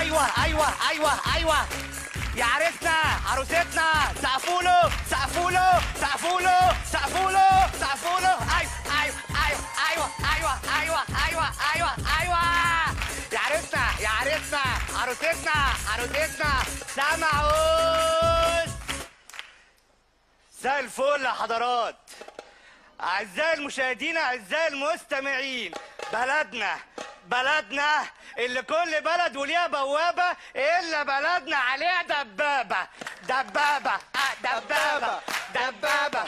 ايوه ايوه ايوه ايوه يا عريسنا عروستنا سقفوا له سقفوا له سقفوا له سقفوا له سقفوا له ايوه ايوه ايوه ايوه ايوه ايوه ايوه ايوه يا عريسنا يا عريسنا عروستنا عروستنا سمعوا زي الفل يا حضرات. اعزائي المشاهدين اعزائي المستمعين، بلدنا اللي كل بلد وليها بوابه الا بلدنا عليها دبابه دبابه دبابه دبابه.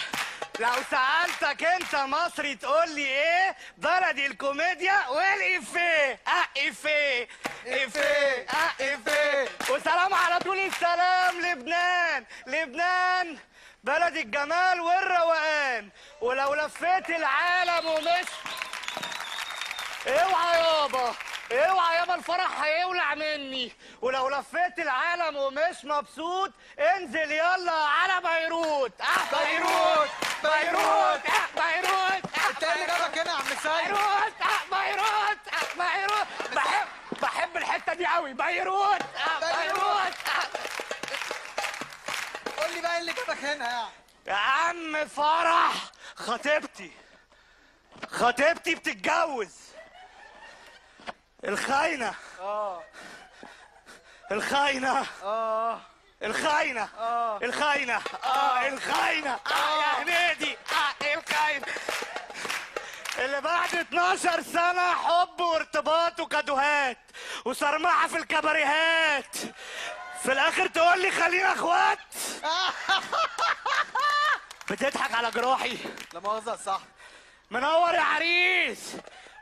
لو سالتك انت مصري تقول لي ايه؟ بلدي الكوميديا والافيه افيه افيه افيه. وسلام على طول السلام لبنان، لبنان بلد الجمال والروقان، ولو لفيت العالم ومش اوعى يابا اوعى يابا الفرح هيولع مني، ولو لفيت العالم ومش مبسوط انزل يلا على بيروت. بيروت بيروت بيروت انت اللي جابك هنا يا عم سيد. بيروت بيروت بيروت بحب الحته دي قوي. بيروت بيروت قول لي بقى اللي جابك هنا يا عم. يا عم فرح خطيبتي بتتجوز الخاينة. الخاينة. الخاينة. الخاينة. الخاينة. يا هنيدي. الخاينة. اللي بعد 12 سنة حب وارتباط وكادوهات وصرمعة في الكباريهات. في الآخر تقول لي خلينا إخوات. بتضحك على جروحي. لا مؤاخذة صح. منور يا عريس.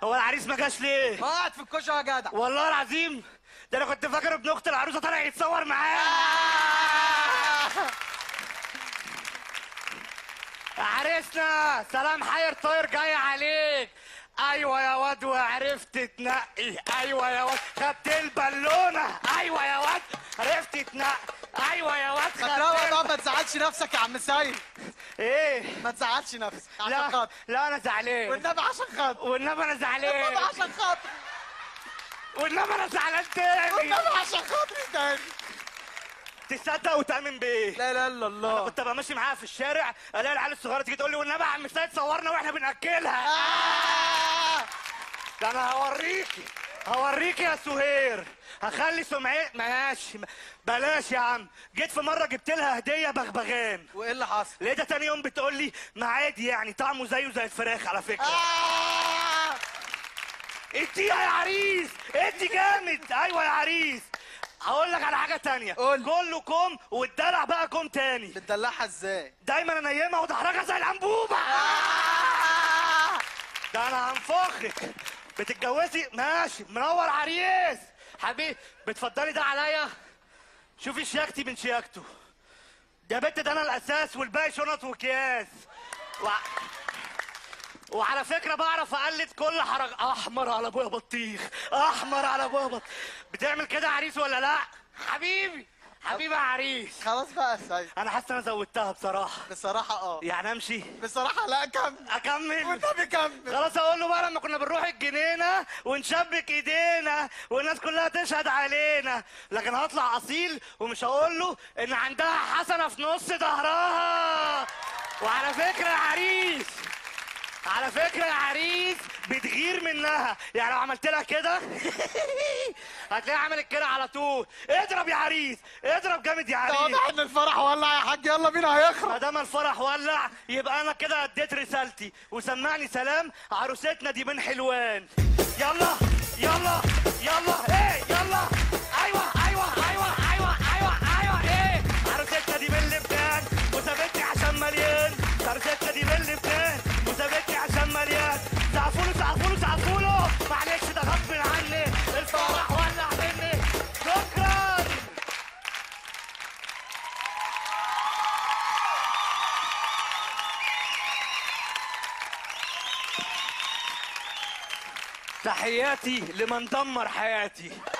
هو العريس ما جاش ليه؟ قاعد في الكشك يا جدع. والله العظيم ده انا كنت فاكر ابن اخت العروسه طالع يتصور معايا. عريسنا سلام حير طاير جاي عليك. ايوه يا واد وعرفت تنقي. ايوه يا واد خدت البالونه. ايوه يا واد عرفت تنقي. ايوه يا واد خدت. طب ما تزعلش نفسك يا عم سيد. ايه؟ ما تزعلش نفسك عشان خاطر. لا انا زعلان والنبي عشان خاطر. والنبي انا زعلان والنبي عشان خاطر. والنبي انا زعلان تاني والنبي عشان خاطري تاني. تصدق وتؤمن بايه؟ لا اله الا الله. انا كنت ابقى ماشي معاها في الشارع الاقي العيال الصغيره تيجي تقول لي والنبي يا عم سيد صورنا واحنا بناكلها. ده انا هوريكي يا سهير. هخلي سمعتي ماشي بلاش يا عم. جيت في مره جبت لها هديه بغبغان. وايه اللي حصل؟ لقيتها تاني يوم بتقول لي ما عادي يعني طعمه زيه زي الفراخ على فكره. اديها يا عريس ادي جامد. ايوه يا عريس هقول لك على حاجه تانيه. قول. كله كوم واتدلع بقى كوم تاني. بتدلعها ازاي؟ دايما انا نايمها ودحرجها زي الانبوبه. ده انا هنفخك. بتتجوزي ماشي. منور عريس حبيبي. بتفضلي ده عليا. شوفي شياكتي من شياكته. يا بنت ده انا الاساس والباقي شنط واكياس. وعلى فكره بعرف اقلد كل حركه. احمر على ابويا بطيخ احمر على ابويا بطيخ. بتعمل كده عريس ولا لا؟ حبيبي حبيبي يا عريس. خلاص بقى يا سيد انا حاسس انا زودتها بصراحه. بصراحه يعني امشي. بصراحه لا اكمل وانت بكمل. خلاص اقول له بقى لما كنا بنروح الجنينه ونشبك ايدينا والناس كلها تشهد علينا. لكن هطلع اصيل ومش هقول له ان عندها حسنه في نص ظهرها. وعلى فكره يا عريس على فكره يا عريس بتغير منها. يعني لو عملت لها كده هتلاقيها عملت كده على طول. اضرب يا عريس اضرب جامد يا عريس. ده واضح ان الفرح ولع يا حاج. يلا بينا هيخرب. ما دام الفرح ولع يبقى انا كده اديت رسالتي. وسمعني سلام عروستنا دي من حلوان. يلا يلا يلا ايه يلا. ايوه ايوه ايوه ايوه ايوه ايوه ايه. عروستنا دي من لبنان وسابتني عشان مليان. عروستنا دي من لبنان وسابتني عشان مليان. تعفوله تعفوله تعفوله. معلش ده غصب عني. الفرح ولع مني. شكرا. تحياتي لمن دمر حياتي.